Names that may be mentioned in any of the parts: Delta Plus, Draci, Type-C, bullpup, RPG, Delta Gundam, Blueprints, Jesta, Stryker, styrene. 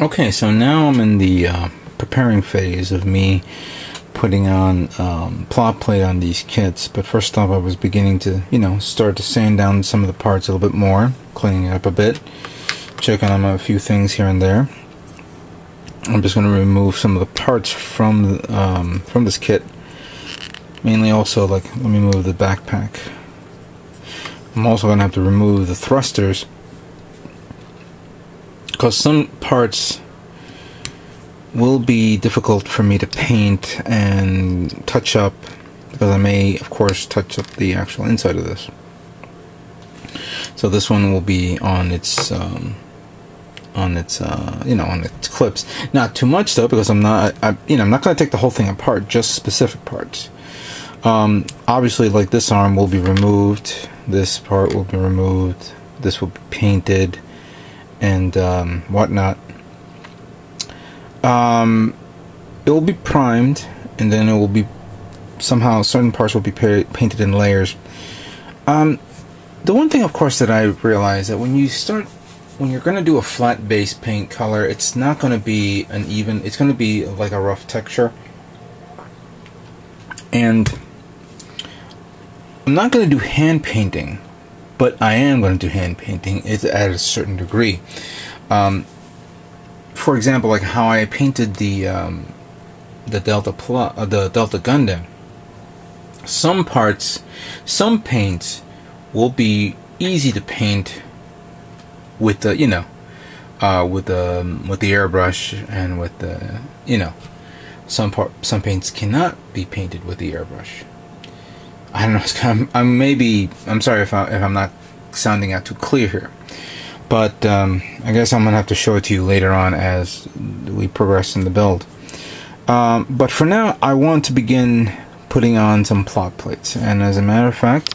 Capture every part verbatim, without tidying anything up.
Okay, so now I'm in the uh, preparing phase of me putting on um, plot plate on these kits. But first off, I was beginning to, you know, start to sand down some of the parts a little bit more, cleaning it up a bit, checking on a few things here and there. I'm just going to remove some of the parts from um, from this kit. Mainly also, like, let me move the backpack. I'm also going to have to remove the thrusters, because some parts will be difficult for me to paint and touch up, because I may, of course, touch up the actual inside of this. So this one will be on its, um, on its, uh, you know, on its clips. Not too much though, because I'm not, I, you know, I'm not going to take the whole thing apart, just specific parts. Um, obviously, like this arm will be removed, this part will be removed, this will be painted, and um, whatnot. Um, it will be primed, and then it will be somehow certain parts will be pa painted in layers. Um, the one thing, of course, that I realize that when you start, when you're going to do a flat base paint color, it's not going to be an even. It's going to be like a rough texture, and I'm not going to do hand painting, but I am going to do hand painting. It's at a certain degree. Um, For example, like how I painted the um, the Delta Plus, uh, the Delta Gundam. Some parts, some paints will be easy to paint with the you know uh, with the um, with the airbrush, and with the you know some part some paints cannot be painted with the airbrush. I don't know. It's kind of, I'm maybe I'm sorry if I, if I'm not sounding out too clear here. But um, I guess I'm gonna have to show it to you later on as we progress in the build. Um, but for now, I want to begin putting on some plot plates. And as a matter of fact,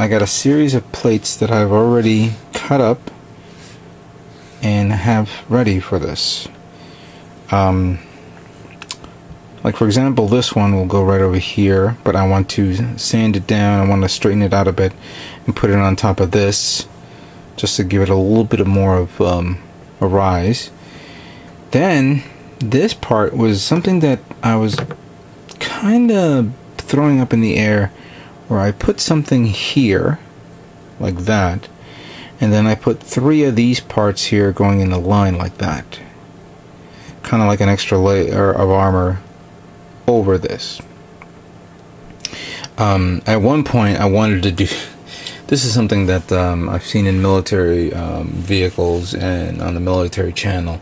I got a series of plates that I've already cut up and have ready for this. Um, like for example, this one will go right over here, but I want to sand it down, I want to straighten it out a bit and put it on top of this, just to give it a little bit of more of um, a rise. Then this part was something that I was kind of throwing up in the air, where I put something here like that, and then I put three of these parts here going in a line like that, kind of like an extra layer of armor over this. Um, at one point I wanted to do this is something that um, I've seen in military um, vehicles and on the military channel.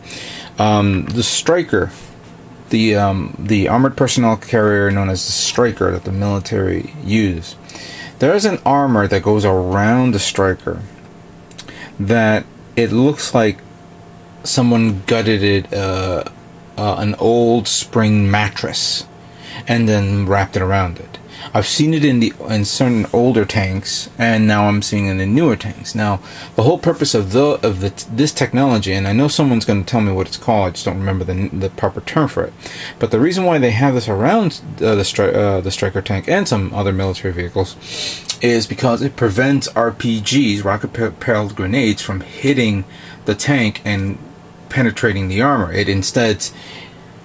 Um, the Stryker, the um, the armored personnel carrier known as the Stryker that the military use. There is an armor that goes around the Stryker that it looks like someone gutted it, uh, uh, an old spring mattress, and then wrapped it around it. I've seen it in the in certain older tanks, and now I'm seeing it in newer tanks. Now, the whole purpose of the of the this technology, and I know someone's going to tell me what it's called. I just don't remember the the proper term for it. But the reason why they have this around uh, the stri uh, the Stryker tank and some other military vehicles is because it prevents R P Gs, rocket-propelled grenades, from hitting the tank and penetrating the armor. It instead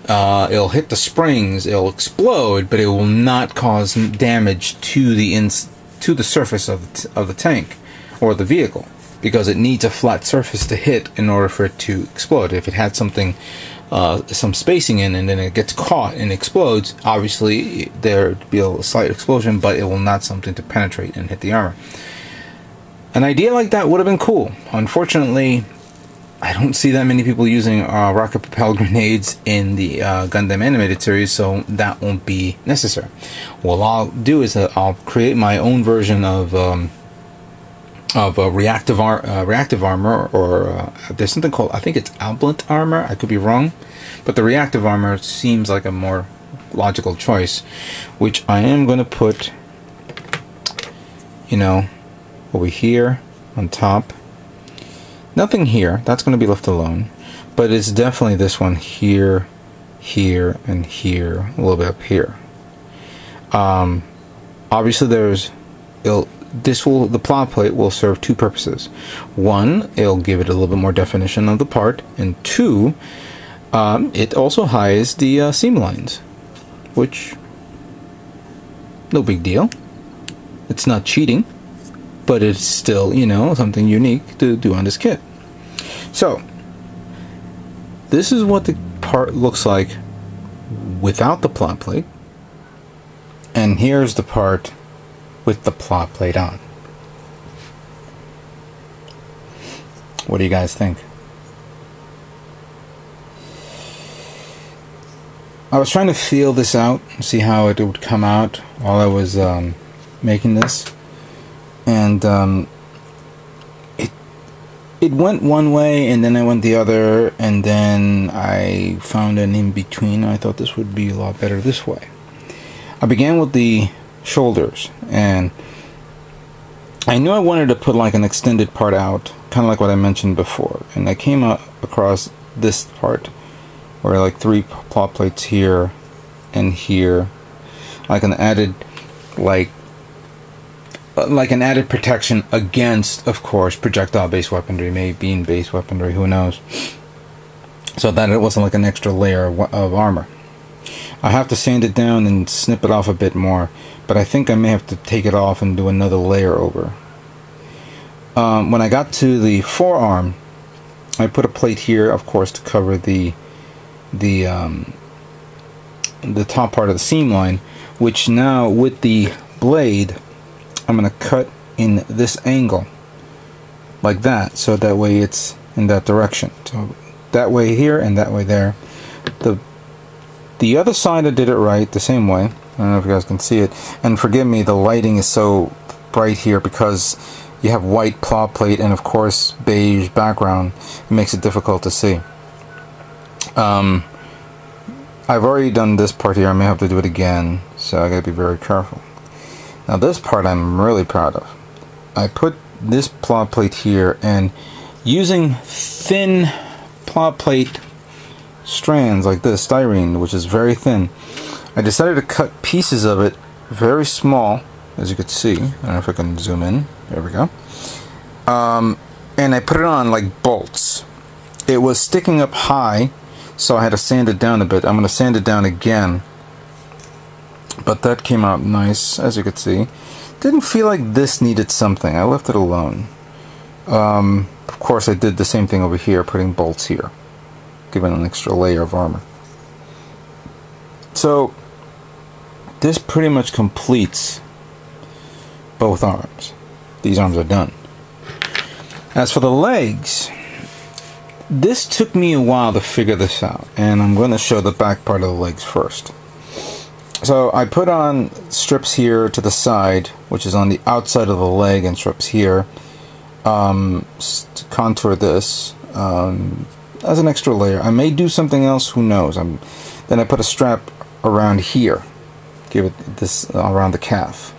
Uh, it'll hit the springs, it'll explode, but it will not cause damage to the ins to the surface of the, t of the tank or the vehicle, because it needs a flat surface to hit in order for it to explode. If it had something, uh, some spacing in, and then it gets caught and explodes, obviously there'd be a slight explosion, but it will not something to penetrate and hit the armor. An idea like that would have been cool. Unfortunately, I don't see that many people using uh, rocket-propelled grenades in the uh, Gundam animated series, so that won't be necessary. What I'll do is uh, I'll create my own version of um, of uh, reactive ar uh, reactive armor, or uh, there's something called, I think it's Outlet armor. I could be wrong, but the reactive armor seems like a more logical choice, which I am going to put, you know, over here on top. Nothing here, that's going to be left alone, but it's definitely this one here, here, and here, a little bit up here. Um, obviously there's, it'll, this will, the plow plate will serve two purposes. One, it'll give it a little bit more definition of the part, and two, um, it also hides the uh, seam lines, which, no big deal. It's not cheating, but it's still, you know, something unique to do on this kit. So, this is what the part looks like without the plow plate, and here's the part with the plow plate on. What do you guys think? I was trying to feel this out and see how it would come out while I was um, making this, and um, it it went one way, and then I went the other, and then I found an in between. I thought this would be a lot better this way. I began with the shoulders, and I knew I wanted to put like an extended part out, kind of like what I mentioned before, and I came up across this part where like three plow plates here and here, like an added like like an added protection against, of course, projectile-based weaponry, maybe beam-based weaponry, who knows, so that it wasn't like an extra layer of, of armor. I have to sand it down and snip it off a bit more, but I think I may have to take it off and do another layer over. Um, when I got to the forearm, I put a plate here, of course, to cover the the um, the top part of the seam line, which now with the blade, I'm going to cut in this angle like that, so that way it's in that direction. So that way here and that way there. The the other side I did it right the same way. I don't know if you guys can see it. And forgive me, the lighting is so bright here because you have white plow plate and of course beige background. It makes it difficult to see. Um, I've already done this part here. I may have to do it again, so I got to be very careful. Now this part I'm really proud of. I put this plow plate here, and using thin plow plate strands like this, styrene, which is very thin, I decided to cut pieces of it very small, as you could see. I don't know if I can zoom in. There we go. Um, and I put it on like bolts. It was sticking up high, so I had to sand it down a bit. I'm going to sand it down again. But that came out nice, as you could see. Didn't feel like this needed something. I left it alone. Um, of course, I did the same thing over here, putting bolts here, giving an extra layer of armor. So, this pretty much completes both arms. These arms are done. As for the legs, this took me a while to figure this out, and I'm going to show the back part of the legs first. So I put on strips here to the side, which is on the outside of the leg, and strips here um, to contour this um, as an extra layer. I may do something else, who knows. I'm, then I put a strap around here, give it this uh, around the calf.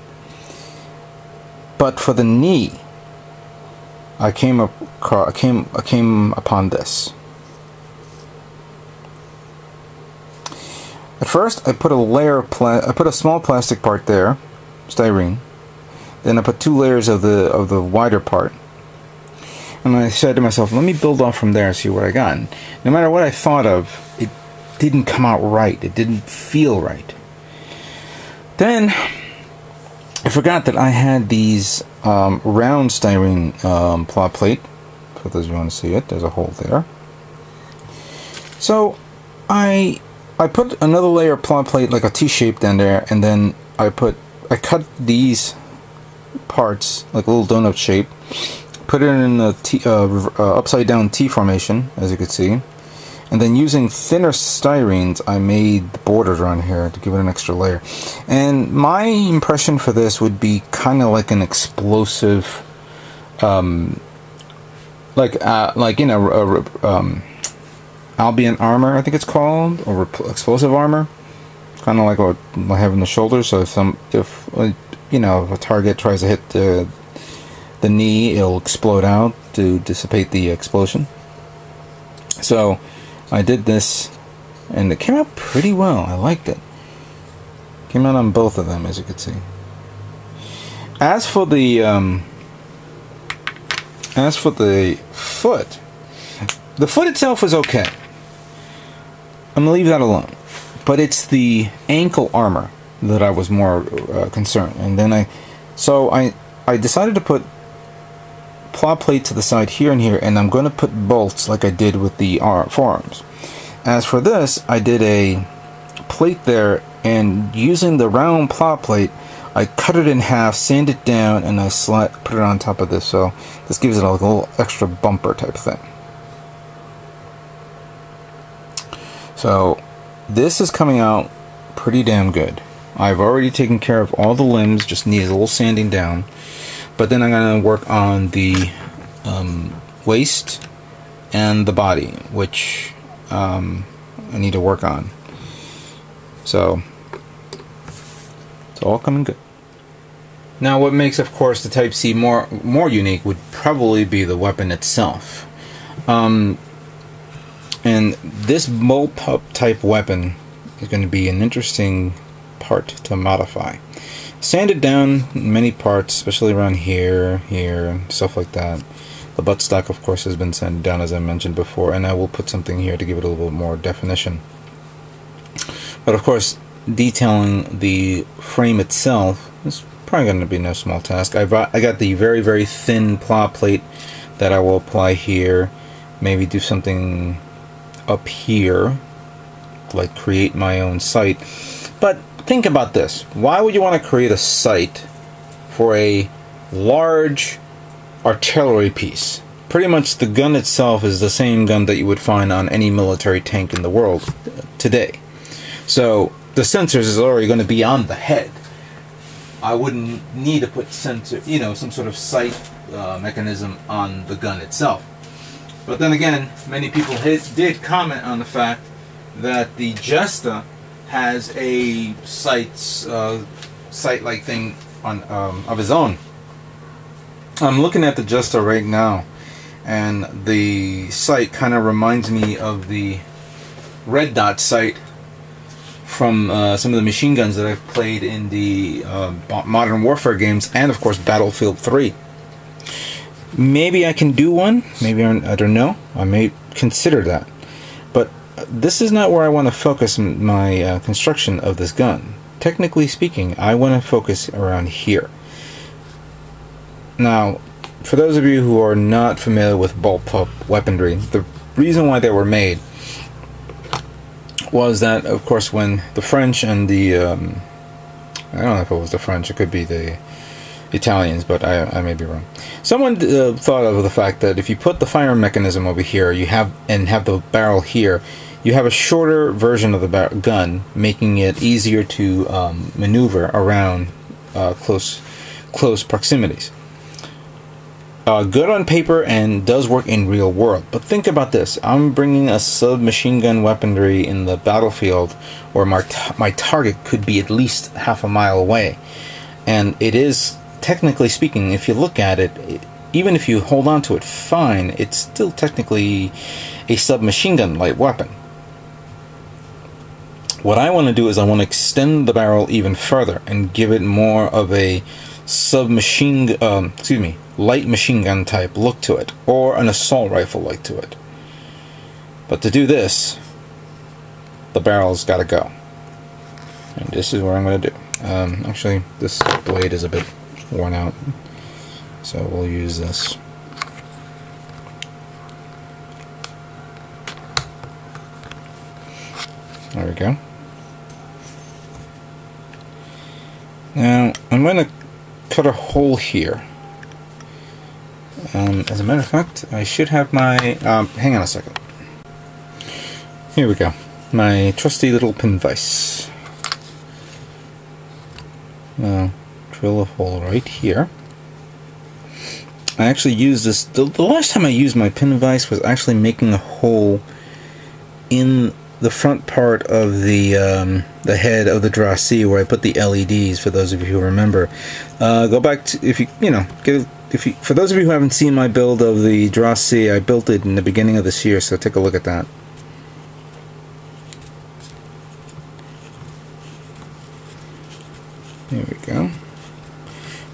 But for the knee, I came up, I came, I came upon this. At first, I put a layer of pla I put a small plastic part there, styrene. Then I put two layers of the of the wider part. And I said to myself, let me build off from there and see what I got. And no matter what I thought of, it didn't come out right. It didn't feel right. Then I forgot that I had these um, round styrene um, plow plate. For those who want to see it, there's a hole there. So I. I put another layer of plow plate, like a T-shape, down there, and then I put, I cut these parts like a little donut shape, put it in a T, uh, uh, upside down T formation, as you can see, and then using thinner styrenes, I made the borders around here to give it an extra layer. And my impression for this would be kind of like an explosive, um, like uh, like you know. A, a, um, Albion armor, I think it's called, or explosive armor, kind of like what I have in the shoulder. So if some, if you know, if a target tries to hit the the knee, it'll explode out to dissipate the explosion. So I did this, and it came out pretty well. I liked it. Came out on both of them, as you can see. As for the um, as for the foot, the foot itself is okay. I'm gonna leave that alone. But it's the ankle armor that I was more uh, concerned. And then I, so I, I decided to put plot plate to the side here and here, and I'm going to put bolts like I did with the arm, forearms. As for this, I did a plate there, and using the round plot plate, I cut it in half, sanded it down, and I slide, put it on top of this. So this gives it a little extra bumper type thing. So this is coming out pretty damn good. I've already taken care of all the limbs, just needs a little sanding down. But then I'm going to work on the um, waist and the body, which um, I need to work on. So it's all coming good. Now, what makes, of course, the Type-C more more unique would probably be the weapon itself. Um, and this moped type weapon is going to be an interesting part to modify. Sanded down many parts, especially around here, here, and stuff like that. The buttstock, of course, has been sanded down, as I mentioned before, and I will put something here to give it a little bit more definition. But, of course, detailing the frame itself is probably going to be no small task. I brought, I got the very, very thin plot plate that I will apply here. Maybe do something up here, like create my own site. But think about this. Why would you want to create a site for a large artillery piece? Pretty much the gun itself is the same gun that you would find on any military tank in the world today. So the sensors is already going to be on the head. I wouldn't need to put sensor, you know, some sort of sight uh, mechanism on the gun itself. But then again, many people hit, did comment on the fact that the Jesta has a sights, uh, sight-like thing on um, of his own. I'm looking at the Jesta right now, and the sight kind of reminds me of the red dot sight from uh, some of the machine guns that I've played in the uh, modern warfare games, and of course Battlefield three. Maybe I can do one. Maybe I don't know. I may consider that. This is not where I want to focus my uh, construction of this gun. Technically speaking, I want to focus around here. Now, for those of you who are not familiar with bullpup weaponry, the reason why they were made was that, of course, when the French and the... Um, I don't know if it was the French, it could be the Italians, but I, I may be wrong. Someone uh, thought of the fact that if you put the firing mechanism over here you have and have the barrel here, you have a shorter version of the gun, making it easier to um, maneuver around uh, close, close proximities. Uh, good on paper and does work in real world, but think about this. I'm bringing a submachine gun weaponry in the battlefield where my, t my target could be at least half a mile away, and it is, technically speaking, if you look at it, it, even if you hold on to it fine, it's still technically a submachine gun light weapon. What I want to do is I want to extend the barrel even further and give it more of a submachine, um, excuse me, light machine gun type look to it, or an assault rifle like to it. But to do this, the barrel's got to go, and this is what I'm going to do. Um, actually, this blade is a bit worn out, so we'll use this. There we go. Now I'm going to cut a hole here. Um, as a matter of fact, I should have my um, hang on a second. Here we go. My trusty little pin vise. Now, drill a hole right here. I actually used this, the, the last time I used my pin vise was actually making a hole in the front part of the um, the head of the Draci, where I put the L E Ds, for those of you who remember. Uh, go back to, if you, you know, get, if you, for those of you who haven't seen my build of the Draci, I built it in the beginning of this year, so take a look at that. There we go.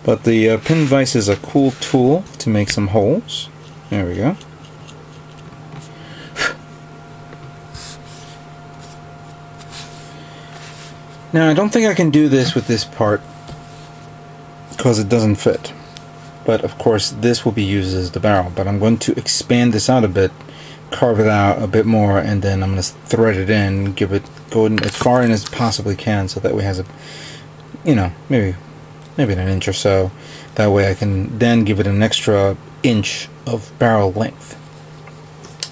But the uh, pin vise is a cool tool to make some holes. There we go. Now I don't think I can do this with this part because it doesn't fit. But of course this will be used as the barrel. But I'm going to expand this out a bit, carve it out a bit more, and then I'm going to thread it in, give it go in as far in as possibly can, so that way it has a, you know, maybe maybe an inch or so. That way I can then give it an extra inch of barrel length.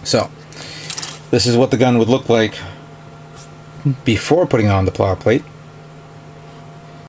So this is what the gun would look like before putting on the plow plate.